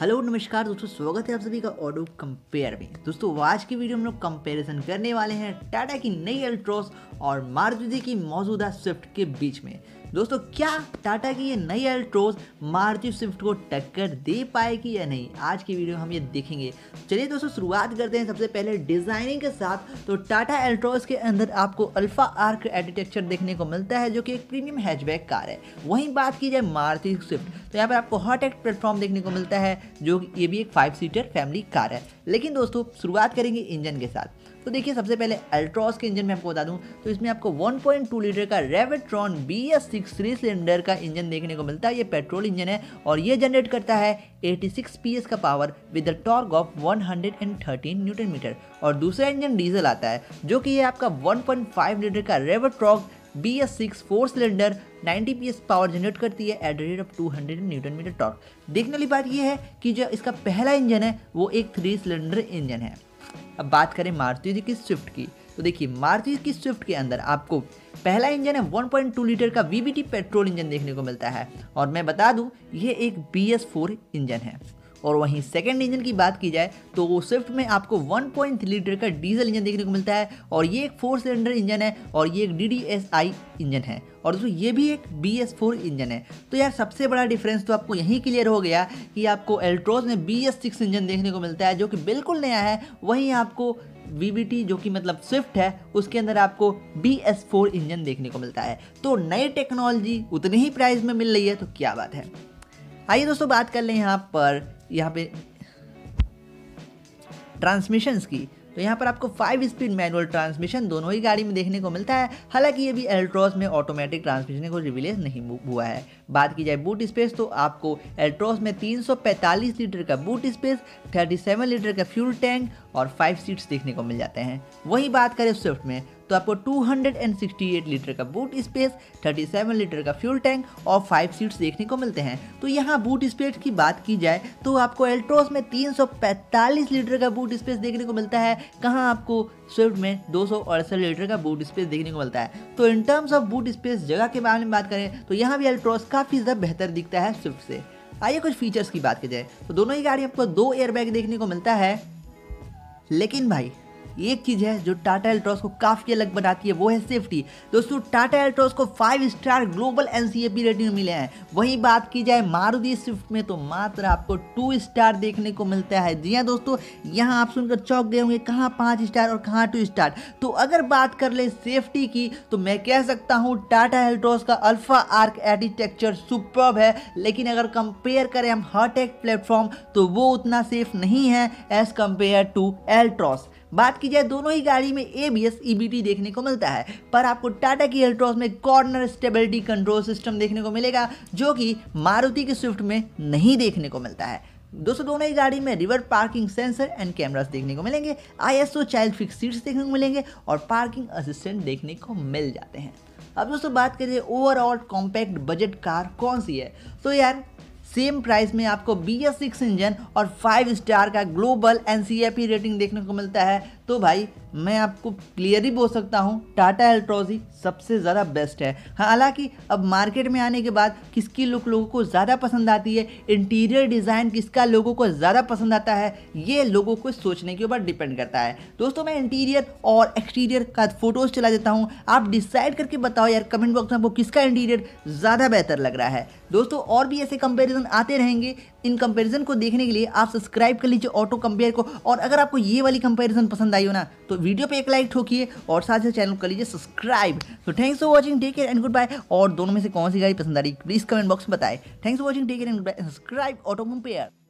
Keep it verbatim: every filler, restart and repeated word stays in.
Hello नमस्कार दोस्तों, स्वागत है आप सभी का ऑटो कंपेयर में। दोस्तों आज की वीडियो में हम लोग कंपैरिजन करने वाले हैं टाटा की नई अल्ट्रोज और मारुति की मौजूदा स्विफ्ट के बीच में। दोस्तों क्या टाटा की ये नई अल्ट्रोज मारुति स्विफ्ट को टक्कर दे पाएगी या नहीं, आज की वीडियो हम ये देखेंगे। चलिए दोस्तों शुरुआत करते हैं सबसे पहले डिज़ाइनिंग के साथ। तो टाटा अल्ट्रोज के अंदर आपको अल्फा आर्क आर्किटेक्चर देखने को मिलता है जो कि एक प्रीमियम हैचबैक कार है। वहीं बात की जाए मारुति स्विफ्ट तो यहाँ पर आपको हॉट एक्ट प्लेटफॉर्म देखने को मिलता है जो ये भी एक फाइव सीटर फैमिली कार है। लेकिन दोस्तों शुरुआत करेंगे इंजन के साथ। तो देखिए सबसे पहले अल्ट्रोज के इंजन में आपको बता दूं तो इसमें आपको वन पॉइंट टू लीटर का Revotron B S six three cylinder का इंजन देखने को मिलता है। ये पेट्रोल इंजन है और ये जनरेट करता है छियासी पीएस का power with the torque of एक सौ तेरह न्यूटन मीटर। और दूसरा इंजन डीजल आता है जो कि ये आपका वन पॉइंट फाइव लीटर का Revotron B S six four cylinder ninety PS power generate करती है at the rate of two hundred newton metre torque. देखने वाली बात यह है कि जो इसका पहला इंजन है वो एक थ्री सिलेंडर इंजन है। अब बात करें मारुति की स्विफ्ट की तो देखिए मारुति की स्विफ्ट के अंदर आपको पहला इंजन है वन पॉइंट टू लीटर का V V T petrol engine देखने को मिलता है। और मैं बता दूं ये एक बी एस फोर इंजन है। और वहीं सेकंड इंजन की बात की जाए तो स्विफ्ट में आपको वन पॉइंट थ्री लीटर का डीजल इंजन देखने को मिलता है और ये एक फोर सिलेंडर इंजन है और ये एक D D S I engine है। और दोस्तों ये भी एक बी एस फोर इंजन है। तो यार सबसे बड़ा डिफरेंस तो आपको यहीं क्लियर हो गया कि आपको अल्ट्रोज में बी एस सिक्स इंजन देखने को मिलता है जो कि बिल्कुल नया है। वहीं आपको वी वी टी जो कि मतलब स्विफ्ट है उसके अंदर आपको बी एस फोर इंजन देखने को मिलता है। तो नई टेक्नोलॉजी उतने ही प्राइस में मिल रही है तो क्या बात है। आइए दोस्तों बात कर लें यहाँ पर यहाँ पे ट्रांसमिशंस की। तो यहाँ पर आपको फाइव स्पीड मैनुअल ट्रांसमिशन दोनों ही गाड़ी में देखने को मिलता है। हालांकि ये भी अल्ट्रोज में ऑटोमेटिक ट्रांसमिशन को रिलीज नहीं हुआ है। बात की जाए बूट स्पेस तो आपको अल्ट्रोज में तीन सौ पैंतालीस लीटर का बूट स्पेस, सैंतीस लीटर का फ्यूल टैंक और फाइव सीट्स देखने को मिल जाते हैं। वहीं बात करें स्विफ्ट में तो आपको दो सौ अड़सठ लीटर का बूट स्पेस, सैंतीस लीटर का फ्यूल टैंक और फाइव सीट्स देखने को मिलते हैं। तो यहाँ बूट स्पेस की बात की जाए तो आपको अल्ट्रोज में तीन सौ पैंतालीस लीटर का बूट स्पेस देखने को मिलता है, कहाँ आपको स्विफ्ट में दो सौ अड़सठ लीटर का बूट स्पेस देखने को मिलता है। तो in terms of boot space जगह के बारे में बात करें तो यहाँ भी अल्ट्रोज काफ़ी ज़्यादा बेहतर दिखता है स्विफ्ट से। आइए कुछ फीचर्स की बात की जाए तो दोनों ही गाड़ी आपको दो एयरबैग देखने को मिलता है। लेकिन भाई एक चीज़ है जो टाटा अल्ट्रोज को काफ़ी अलग बनाती है, वो है सेफ्टी। दोस्तों टाटा अल्ट्रोज को five star global N C A P rating मिले हैं। वहीं बात की जाए मारुति स्विफ्ट में तो मात्र आपको टू स्टार देखने को मिलता है। जी हां दोस्तों, यहां आप सुनकर चौंक गए होंगे कहां पाँच स्टार और कहां टू स्टार। तो अगर बात कर ले सेफ्टी की तो मैं कह सकता हूँ टाटा अल्ट्रोज का अल्फा आर्क आर्किटेक्चर सुपर्ब है। लेकिन अगर कंपेयर करें हम हॉटेक प्लेटफॉर्म तो वो उतना सेफ नहीं है एज़ कम्पेयर टू अल्ट्रोज। बात की जाए दोनों ही गाड़ी में A B S E B D देखने को मिलता है, पर आपको टाटा की अल्ट्रोज में कॉर्नर स्टेबिलिटी कंट्रोल सिस्टम देखने को मिलेगा जो कि मारुति के स्विफ्ट में नहीं देखने को मिलता है। दोस्तों दोनों ही गाड़ी में reverse parking sensor and cameras देखने को मिलेंगे, I S O child fix seats देखने को मिलेंगे और पार्किंग असिस्टेंट देखने को मिल जाते हैं। अब दोस्तों बात करिए ओवरऑल कॉम्पैक्ट बजट कार कौन सी है तो यार सेम प्राइस में आपको बी एस सिक्स इंजन और फाइव स्टार का global N C A P rating देखने को मिलता है। तो भाई मैं आपको क्लियरली बोल सकता हूँ टाटा अल्ट्रोज ही सबसे ज़्यादा बेस्ट है। हालांकि अब मार्केट में आने के बाद किसकी लुक लोगों को ज़्यादा पसंद आती है, इंटीरियर डिज़ाइन किसका लोगों को ज़्यादा पसंद आता है, ये लोगों को सोचने के ऊपर डिपेंड करता है। दोस्तों मैं इंटीरियर और एक्सटीरियर का फोटोज़ चला देता हूँ, आप डिसाइड करके बताओ यार कमेंट बॉक्स में आपको किसका इंटीरियर ज़्यादा बेहतर लग रहा है। दोस्तों और भी ऐसे कंपेरिजन आते रहेंगे, इन कंपैरिजन को देखने के लिए आप सब्सक्राइब कर लीजिए ऑटो कंपेयर को। और अगर आपको ये वाली कंपैरिजन पसंद आई हो ना तो वीडियो पे एक लाइक ठोकिए और साथ ही चैनल कर लीजिए सब्सक्राइब। तो thanks for watching, take care and good bye. और दोनों में से कौन सी गाड़ी पसंद आ रही प्लीज कमेंट बॉक्स में बताएं। Thanks for watching, take care and good bye. Subscribe auto compare.